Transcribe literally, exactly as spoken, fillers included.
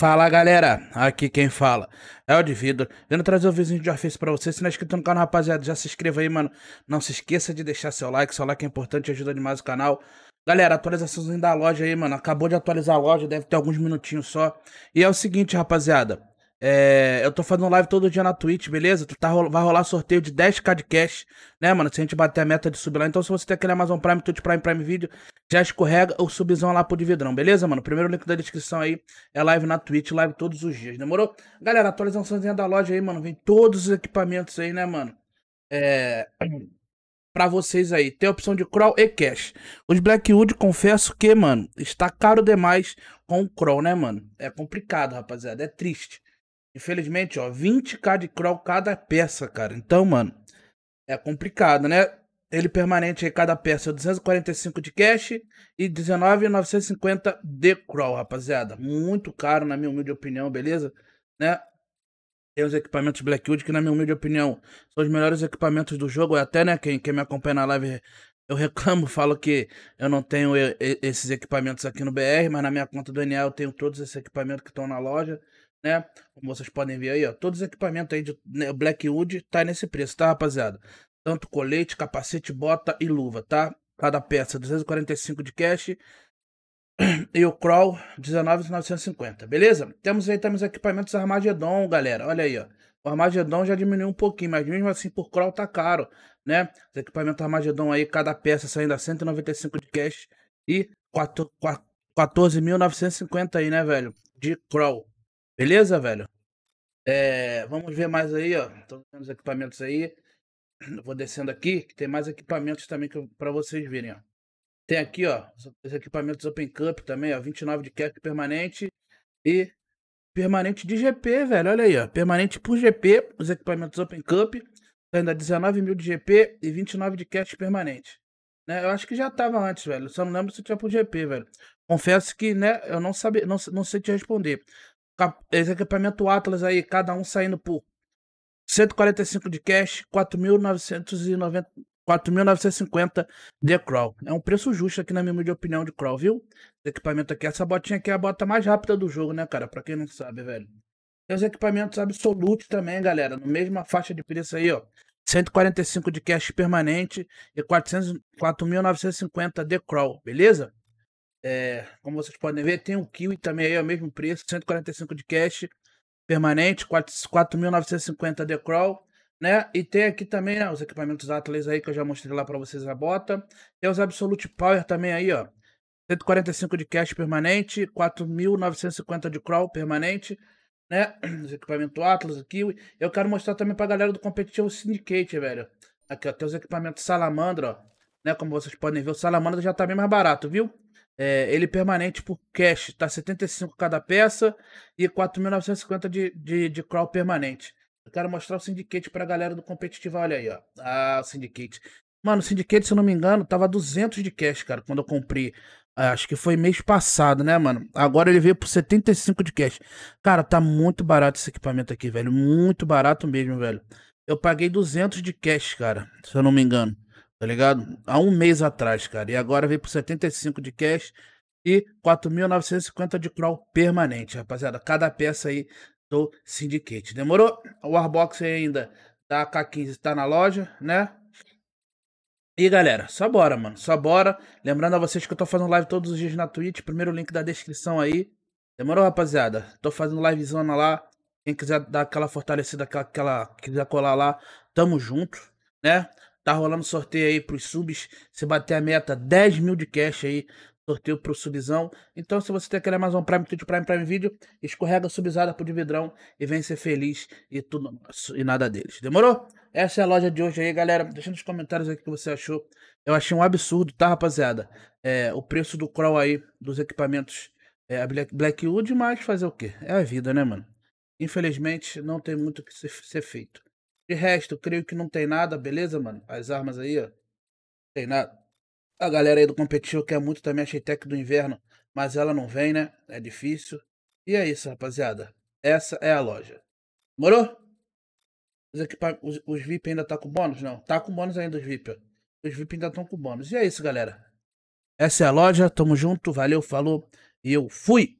Fala galera, aqui quem fala é o Dividro, vendo trazer o vizinho de Warface pra você. Se não é inscrito no canal, rapaziada, já se inscreva aí, mano. Não se esqueça de deixar seu like, seu like é importante, ajuda demais o canal. Galera, atualizaçãozinha da loja aí, mano, acabou de atualizar a loja, deve ter alguns minutinhos só. E é o seguinte, rapaziada, é... eu tô fazendo live todo dia na Twitch, beleza? Tu tá rol... vai rolar sorteio de dez k de cash, né, mano, se a gente bater a meta de subir lá. Então se você tem aquele Amazon Prime, Twitch Prime, Prime Video, já escorrega o subzão lá pro Dividrão, beleza, mano? Primeiro link da descrição aí é live na Twitch, live todos os dias, demorou? Galera, atualizaçãozinha da loja aí, mano, vem todos os equipamentos aí, né, mano? É... pra vocês aí, tem a opção de crawl e cash. Os Blackwood, confesso que, mano, está caro demais com o crawl, né, mano? É complicado, rapaziada, é triste. Infelizmente, ó, vinte k de crawl cada peça, cara. Então, mano, é complicado, né? Ele permanente aí, cada peça, duzentos e quarenta e cinco de cash e dezenove mil novecentos e cinquenta de crawl, rapaziada. Muito caro, na minha humilde opinião, beleza? Né? Tem os equipamentos Blackwood, que na minha humilde opinião são os melhores equipamentos do jogo. Eu até, né, quem, quem me acompanha na live, eu reclamo, falo que eu não tenho esses equipamentos aqui no B R, mas na minha conta do N A eu tenho todos esses equipamentos que estão na loja, né? Como vocês podem ver aí, ó, todos os equipamentos aí de Blackwood tá nesse preço, tá, rapaziada? Tanto colete, capacete, bota e luva, tá? Cada peça, duzentos e quarenta e cinco de cash e o crawl, dezenove mil novecentos e cinquenta, beleza? Temos aí também os equipamentos Armageddon, galera, olha aí, ó. O Armageddon já diminuiu um pouquinho, mas mesmo assim por crawl tá caro, né? Os equipamentos Armageddon aí, cada peça saindo a cento e noventa e cinco de cash e quatorze mil novecentos e cinquenta aí, né, velho? De crawl, beleza, velho? É, vamos ver mais aí, ó. Então, temos equipamentos aí. Eu vou descendo aqui, que tem mais equipamentos também que eu, pra vocês verem, ó. Tem aqui, ó, os equipamentos Open Cup também, ó, vinte e nove de cash permanente e permanente de G P, velho, olha aí, ó, permanente por G P, os equipamentos Open Cup, ainda dezenove mil de G P e vinte e nove de cash permanente, né, eu acho que já tava antes, velho, só não lembro se tinha por G P, velho, confesso que, né, eu não, sabe, não, não sei te responder. Esse equipamento Atlas aí, cada um saindo por cento e quarenta e cinco de cash, quatro mil novecentos e cinquenta de crawl. É um preço justo aqui na minha humilde opinião de crawl, viu? Esse equipamento aqui, essa botinha aqui é a bota mais rápida do jogo, né, cara? Pra quem não sabe, velho. Tem os equipamentos Absolute também, galera. Na mesma faixa de preço aí, ó. cento e quarenta e cinco de cash permanente e quatro mil novecentos e cinquenta de crawl, beleza? É, como vocês podem ver, tem o Kiwi também aí, ao mesmo preço, cento e quarenta e cinco de cash permanente, quatro mil novecentos e cinquenta de crawl, né? E tem aqui também, né, os equipamentos Atlas aí que eu já mostrei lá pra vocês a bota. Tem os Absolute Power também aí, ó. cento e quarenta e cinco de cash permanente, quatro mil novecentos e cinquenta de crawl permanente, né? Os equipamentos Atlas, o Kiwi. Eu quero mostrar também pra galera do competitivo Syndicate, velho. Aqui, ó, tem os equipamentos Salamandra, ó. Né? Como vocês podem ver, o Salamandra já tá bem mais barato, viu? É, ele permanente por cash, tá setenta e cinco cada peça e quatro mil novecentos e cinquenta de, de, de crawl permanente. Eu quero mostrar o Syndicate pra galera do competitivo, olha aí, ó. Ah, o Syndicate. Mano, o Syndicate, se eu não me engano, tava duzentos de cash, cara, quando eu comprei. Acho que foi mês passado, né, mano? Agora ele veio por setenta e cinco de cash. Cara, tá muito barato esse equipamento aqui, velho. Muito barato mesmo, velho. Eu paguei duzentos de cash, cara, se eu não me engano. Tá ligado? Há um mês atrás, cara. E agora veio por setenta e cinco de cash e quatro mil novecentos e cinquenta de crawl permanente, rapaziada. Cada peça aí do Syndicate. Demorou? O Warbox ainda da A K quinze tá na loja, né? E galera, só bora, mano. Só bora. Lembrando a vocês que eu tô fazendo live todos os dias na Twitch. Primeiro link da descrição aí. Demorou, rapaziada? Tô fazendo livezona lá. Quem quiser dar aquela fortalecida, aquela, aquela quiser colar lá, tamo junto, né? Tá rolando sorteio aí pros subs. Se bater a meta, dez mil de cash aí. Sorteio pro subzão. Então, se você tem aquele Amazon Prime, Twitch Prime, Prime Video, escorrega a subizada pro Dividrão e vem ser feliz e tudo nosso e nada deles. Demorou? Essa é a loja de hoje aí, galera. Deixa nos comentários aí o que você achou. Eu achei um absurdo, tá, rapaziada? É, o preço do crawl aí, dos equipamentos é, Black, Blackwood, mas fazer o quê? É a vida, né, mano? Infelizmente, não tem muito o que ser, ser feito. De resto, eu creio que não tem nada, beleza, mano? As armas aí, ó, não tem nada. A galera aí do competitivo quer muito também a Sheitec do inverno, mas ela não vem, né? É difícil. E é isso, rapaziada. Essa é a loja. Morou? Os, os, os V I P ainda tá com bônus? Não, tá com bônus ainda os V I P. Os V I P ainda estão com bônus. E é isso, galera. Essa é a loja, tamo junto, valeu, falou e eu fui!